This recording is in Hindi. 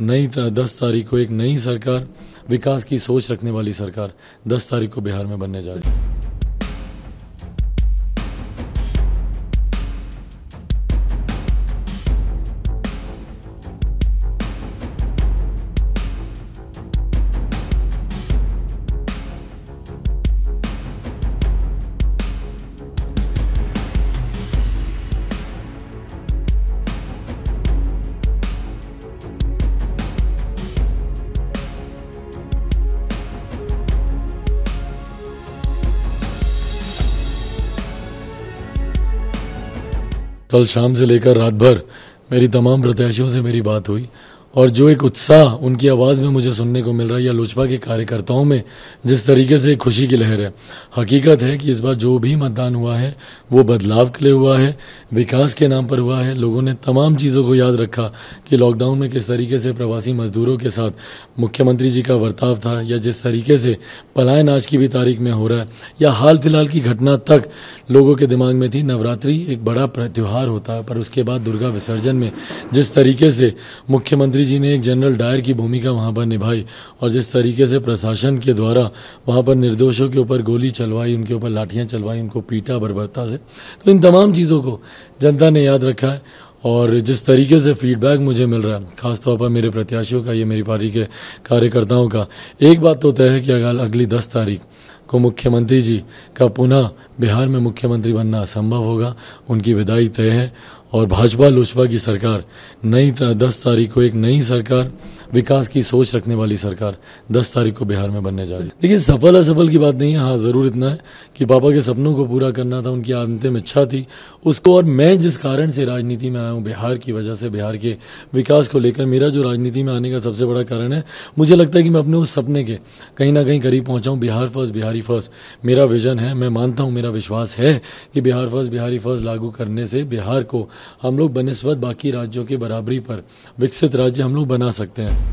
नई 10 तारीख को एक नई सरकार, विकास की सोच रखने वाली सरकार 10 तारीख को बिहार में बनने जा रही है। कल शाम से लेकर रात भर मेरी तमाम प्रत्याशियों से मेरी बात हुई और जो एक उत्साह उनकी आवाज़ में मुझे सुनने को मिल रहा है या लोजपा के कार्यकर्ताओं में जिस तरीके से खुशी की लहर है, हकीकत है कि इस बार जो भी मतदान हुआ है वो बदलाव के लिए हुआ है, विकास के नाम पर हुआ है। लोगों ने तमाम चीज़ों को याद रखा कि लॉकडाउन में किस तरीके से प्रवासी मजदूरों के साथ मुख्यमंत्री जी का बर्ताव था या जिस तरीके से पलायन आज की भी तारीख में हो रहा है या हाल फिलहाल की घटना तक लोगों के दिमाग में थी। नवरात्रि एक बड़ा त्यौहार होता है पर उसके बाद दुर्गा विसर्जन में जिस तरीके से मुख्यमंत्री जी ने एक जनरल डायर की भूमिका वहां पर निभाई और जिस तरीके से प्रशासन के द्वारा वहां पर निर्दोषों के ऊपर गोली चलवाई, उनके ऊपर लाठियां चलवाई, उनको पीटा बर्बरता से, तो इन तमाम चीज़ों को जनता ने याद रखा है। और जिस तरीके से फीडबैक मुझे मिल रहा है खासतौर पर मेरे प्रत्याशियों का या मेरी पार्टी के कार्यकर्ताओं का, एक बात तो तय है कि अगली 10 तारीख को मुख्यमंत्री जी का पुनः बिहार में मुख्यमंत्री बनना असंभव होगा, उनकी विदाई तय है। और भाजपा लोजपा की सरकार नई 10 तारीख को एक नई सरकार, विकास की सोच रखने वाली सरकार 10 तारीख को बिहार में बनने जा रही है। देखिए, सफल असफल की बात नहीं है, हाँ ज़रूर इतना है कि पापा के सपनों को पूरा करना था, उनकी अंतिम इच्छा थी उसको, और मैं जिस कारण से राजनीति में आया हूँ बिहार की वजह से, बिहार के विकास को लेकर मेरा जो राजनीति में आने का सबसे बड़ा कारण है, मुझे लगता है कि मैं अपने उस सपने के कहीं ना कहीं करीब पहुँचाऊँ। बिहार फर्स्ट बिहारी फर्स्ट मेरा विजन है। मैं मानता हूँ, मेरा विश्वास है कि बिहार फर्स्ट बिहारी फर्स्ट लागू करने से बिहार को हम लोग बनिस्बत बाकी राज्यों के बराबरी पर विकसित राज्य हम लोग बना सकते हैं।